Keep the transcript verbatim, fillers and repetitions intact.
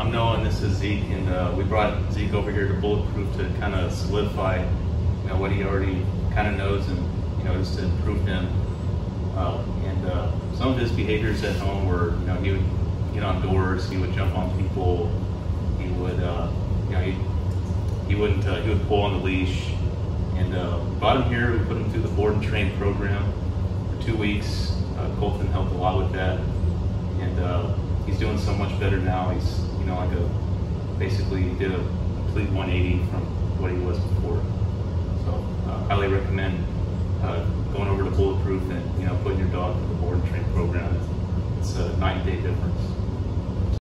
I'm Noah and this is Zeke, and uh, we brought Zeke over here to Bulletproof to kind of solidify, you know, what he already kind of knows, and you know, just to improve him. Uh, and uh, some of his behaviors at home were, you know, he would get on doors, he would jump on people, he would, uh, you know, he he wouldn't, uh, he would pull on the leash. And uh, we brought him here, we put him through the board and train program for two weeks. Uh, Colton helped a lot with that, and uh, he's doing so much better now. He's You know, like a basically he did a complete one eighty from what he was before. So uh, highly recommend uh, going over to Bulletproof and you know putting your dog through the board and train program. It's, it's a nine day difference.